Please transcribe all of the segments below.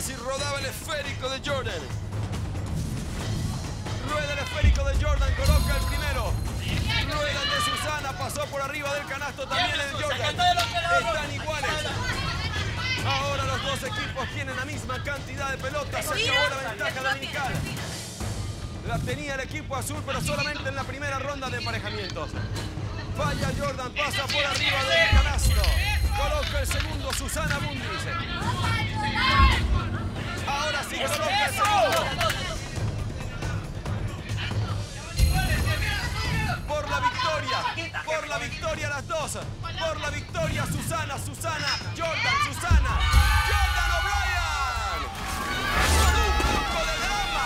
casi rodaba el esférico de Jordan. Rueda el esférico de Jordan, coloca el primero. Rueda de Susana, pasó por arriba del canasto también el de Jordan. Están iguales. Ahora los dos equipos tienen la misma cantidad de pelotas. Se acabó la ventaja dominical. La tenía el equipo azul, pero solamente en la primera ronda de emparejamientos. Falla Jordan, pasa por arriba del canasto. Coloca el segundo, Susana Bundy. Ahora sí coloca el segundo. Por la victoria las dos. Por la victoria Susana, Susana, Jordan, Susana. Jordan O'Brien. Con un poco de drama.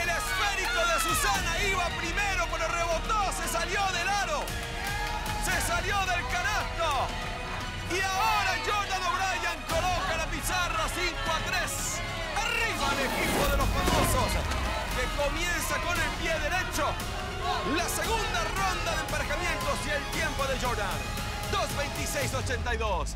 El esférico de Susana iba primero, pero rebotó, se salió del aro. Se salió del canasto. Y ahora Jordan O'Brien coloca la pizarra 5-3. Arriba el equipo de los famosos, que comienza con el pie derecho. La segunda ronda de emparejamientos y el tiempo de Jordan, 2:26:82.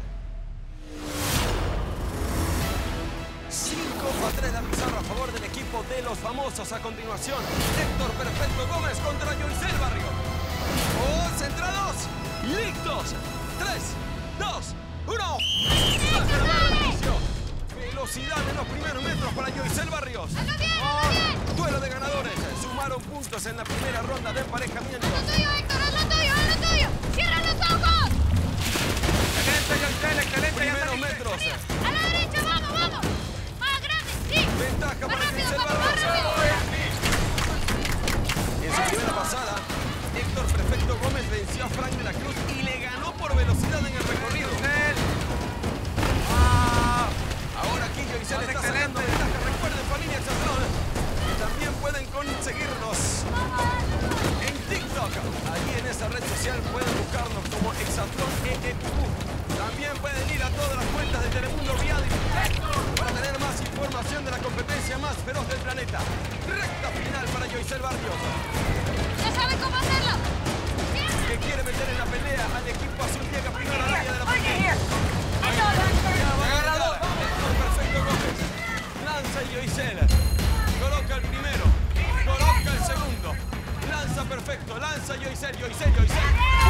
5-3 la pizarra a favor del equipo de los famosos. A continuación, Héctor Perfecto Gómez contra Yoisel Barrios. Concentrados, listos, 3, 2, 1. Velocidad en los primeros metros para Yoisel Barrios. Duelo de ganadores. Sumaron puntos en la primera ronda de emparejamiento. ¡Haz lo tuyo, Héctor! ¡Haz lo tuyo! ¡Haz lo tuyo! ¡Cierra los ojos! ¡Excelente, Yoisel! ¡Excelente! Primeros metros. ¡A la derecha! ¡Vamos, vamos! ¡Más grande! ¡Sí! Ventaja para Yoisel Barrios. En su primera pasada, Héctor Perfecto Gómez venció a Frank de la Cruz y le ganó por velocidad en el recorrido. Ahora aquí Yoisel está sacando ventaja. Recuerden, familia Exatlón, que también pueden conseguirnos en TikTok. Allí en esa red social pueden buscarnos como Exatlón Estados Unidos. También pueden ir a todas las cuentas de Telemundo, Viadipu, para tener más información de la competencia más feroz del planeta. Recta final para Yoisel Barrios. ¡Ya saben cómo hacerlo! Que quiere meter en la pelea al equipo azul, llega primero a la línea de la pelea. ¡Agarrador! Héctor Perfecto Gómez. Lanza Yoisel. Coloca el primero. Coloca el segundo. Lanza Perfecto. Lanza Yoisel.